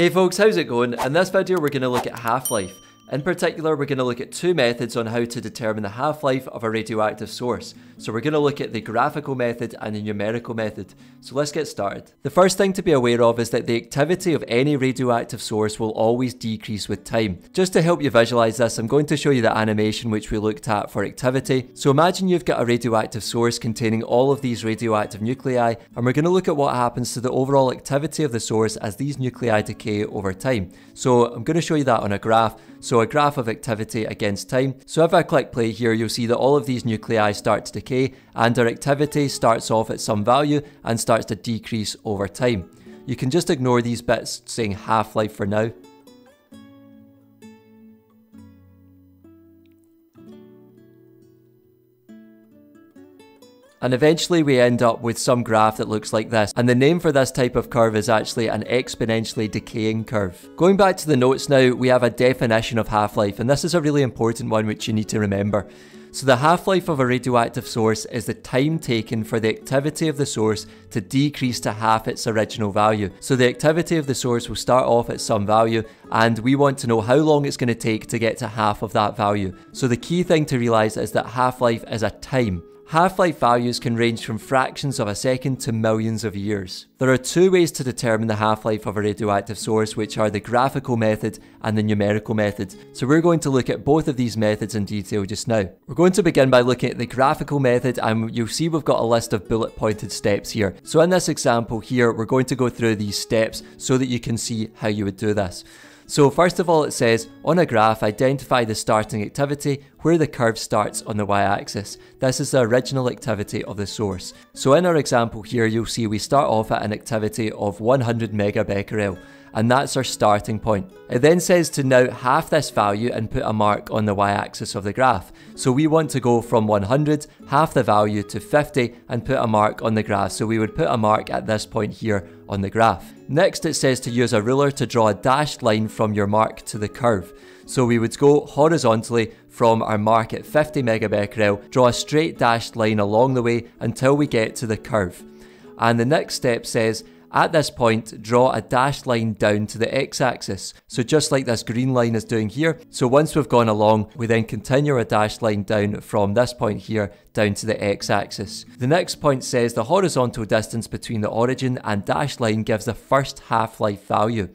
Hey folks, how's it going? In this video we're going to look at half-life. In particular, we're going to look at two methods on how to determine the half-life of a radioactive source. So we're going to look at the graphical method and the numerical method. So let's get started. The first thing to be aware of is that the activity of any radioactive source will always decrease with time. Just to help you visualize this, I'm going to show you the animation which we looked at for activity. So imagine you've got a radioactive source containing all of these radioactive nuclei, and we're going to look at what happens to the overall activity of the source as these nuclei decay over time. So I'm going to show you that on a graph. So a graph of activity against time. So if I click play here, you'll see that all of these nuclei start to decay and their activity starts off at some value and starts to decrease over time. You can just ignore these bits saying half-life for now. And eventually we end up with some graph that looks like this, and the name for this type of curve is actually an exponentially decaying curve. Going back to the notes now, we have a definition of half-life, and this is a really important one which you need to remember. So the half-life of a radioactive source is the time taken for the activity of the source to decrease to half its original value. So the activity of the source will start off at some value, and we want to know how long it's going to take to get to half of that value. So the key thing to realise is that half-life is a time. Half-life values can range from fractions of a second to millions of years. There are two ways to determine the half-life of a radioactive source, which are the graphical method and the numerical method. So we're going to look at both of these methods in detail just now. We're going to begin by looking at the graphical method, and you'll see we've got a list of bullet-pointed steps here. So in this example here, we're going to go through these steps so that you can see how you would do this. So first of all, it says, on a graph, identify the starting activity where the curve starts on the y-axis. This is the original activity of the source. So in our example here, you'll see we start off at an activity of 100 megabecquerel, and that's our starting point. It then says to now half this value and put a mark on the y-axis of the graph. So we want to go from 100, half the value, to 50 and put a mark on the graph. So we would put a mark at this point here on the graph. Next, it says to use a ruler to draw a dashed line from your mark to the curve. So we would go horizontally from our mark at 50 megabecquerel, draw a straight dashed line along the way until we get to the curve. And the next step says, at this point, draw a dashed line down to the x-axis. So just like this green line is doing here. So once we've gone along, we then continue a dashed line down from this point here down to the x-axis. The next point says the horizontal distance between the origin and dashed line gives the first half-life value.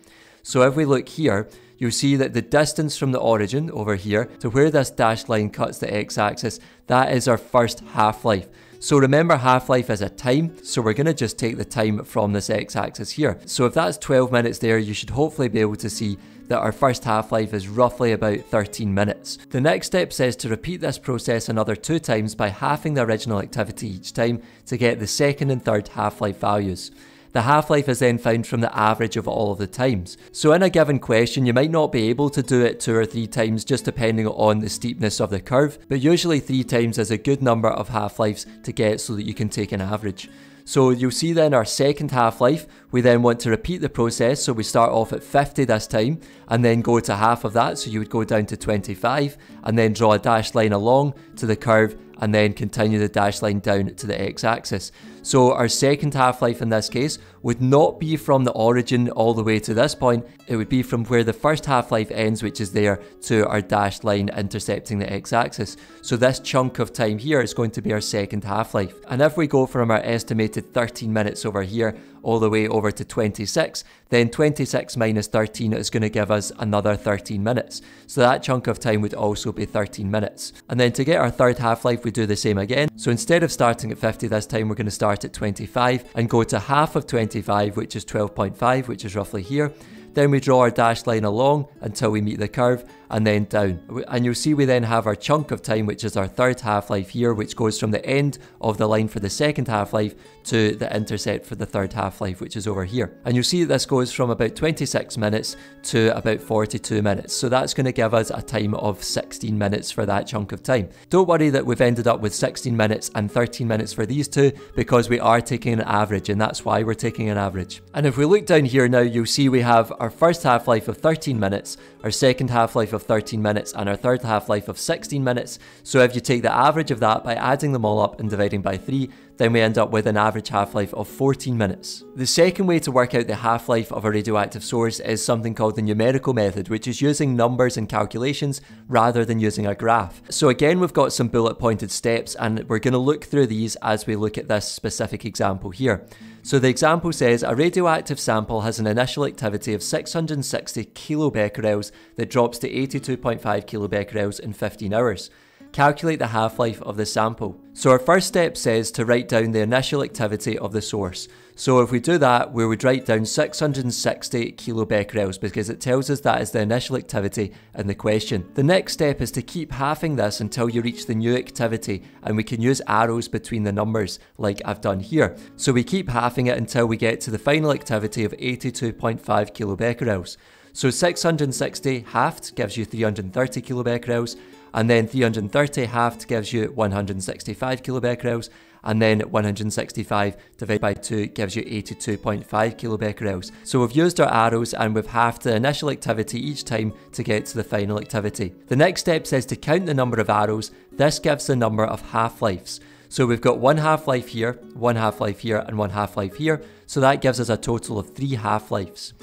So if we look here, you'll see that the distance from the origin over here to where this dashed line cuts the x-axis, that is our first half-life. So remember, half-life is a time, so we're going to just take the time from this x-axis here. So if that's 12 minutes there, you should hopefully be able to see that our first half-life is roughly about 13 minutes. The next step says to repeat this process another 2 times by halving the original activity each time to get the second and third half-life values. The half-life is then found from the average of all of the times. So in a given question, you might not be able to do it 2 or 3 times just depending on the steepness of the curve, but usually 3 times is a good number of half-lives to get so that you can take an average. So you'll see then our second half-life, we then want to repeat the process, so we start off at 50 this time, and then go to half of that, so you would go down to 25, and then draw a dashed line along to the curve, and then continue the dashed line down to the x-axis. So our second half-life in this case would not be from the origin all the way to this point, it would be from where the first half-life ends, which is there, to our dashed line intercepting the x-axis. So this chunk of time here is going to be our second half-life. And if we go from our estimated 13 minutes over here all the way over to 26, then 26 minus 13 is going to give us another 13 minutes. So that chunk of time would also be 13 minutes. And then to get our third half-life, we do the same again. So instead of starting at 50 this time, we're going to start at 25 and go to half of 25, which is 12.5, which is roughly here. Then we draw our dashed line along until we meet the curve and then down. And you'll see we then have our chunk of time, which is our third half-life here, which goes from the end of the line for the second half-life to the intercept for the third half-life, which is over here. And you'll see this goes from about 26 minutes to about 42 minutes. So that's going to give us a time of 16 minutes for that chunk of time. Don't worry that we've ended up with 16 minutes and 13 minutes for these two, because we are taking an average, and that's why we're taking an average. And if we look down here now, you'll see we have our first half-life of 13 minutes, our second half-life of 13 minutes, and our third half-life of 16 minutes. So if you take the average of that by adding them all up and dividing by 3, then we end up with an average half-life of 14 minutes. The second way to work out the half-life of a radioactive source is something called the numerical method, which is using numbers and calculations rather than using a graph. So again, we've got some bullet-pointed steps, and we're going to look through these as we look at this specific example here. So the example says a radioactive sample has an initial activity of 660 kilobecquerels that drops to 82.5 kilobecquerels in 15 hours. Calculate the half-life of the sample. So our first step says to write down the initial activity of the source. So if we do that, we would write down 660 kilobecquerels because it tells us that is the initial activity in the question. The next step is to keep halving this until you reach the new activity, and we can use arrows between the numbers like I've done here. So we keep halving it until we get to the final activity of 82.5 kilobecquerels. So 660 halved gives you 330 kilobecquerels, and then 330 halved gives you 165 kilobecquerels, and then 165 divided by 2 gives you 82.5 kilobecquerels. So we've used our arrows and we've halved the initial activity each time to get to the final activity. The next step says to count the number of arrows. This gives the number of half-lives. So we've got one half-life here, one half-life here, and one half-life here, so that gives us a total of 3 half-lives.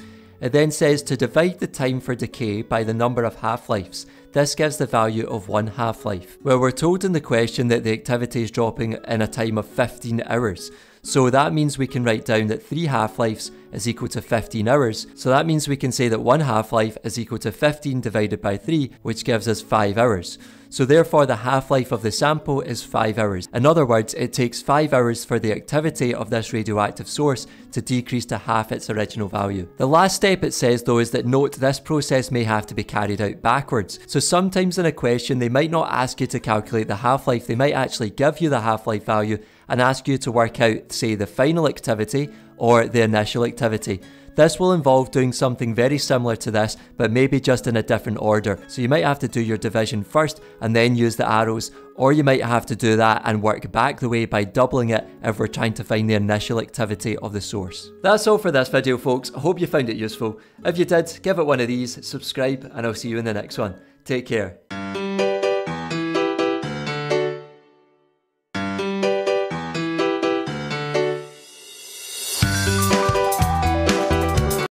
It then says to divide the time for decay by the number of half-lives. This gives the value of 1 half-life. Well, we're told in the question that the activity is dropping in a time of 15 hours. So that means we can write down that 3 half-lives is equal to 15 hours. So that means we can say that 1 half-life is equal to 15 divided by 3, which gives us 5 hours. So therefore the half-life of the sample is 5 hours. In other words, it takes 5 hours for the activity of this radioactive source to decrease to half its original value. The last step it says though is that note this process may have to be carried out backwards. So sometimes in a question they might not ask you to calculate the half-life, they might actually give you the half-life value and ask you to work out, say, the final activity or the initial activity. This will involve doing something very similar to this, but maybe just in a different order. So you might have to do your division first and then use the arrows, or you might have to do that and work back the way by doubling it if we're trying to find the initial activity of the source. That's all for this video, folks. I hope you found it useful. If you did, give it one of these, subscribe, and I'll see you in the next one. Take care.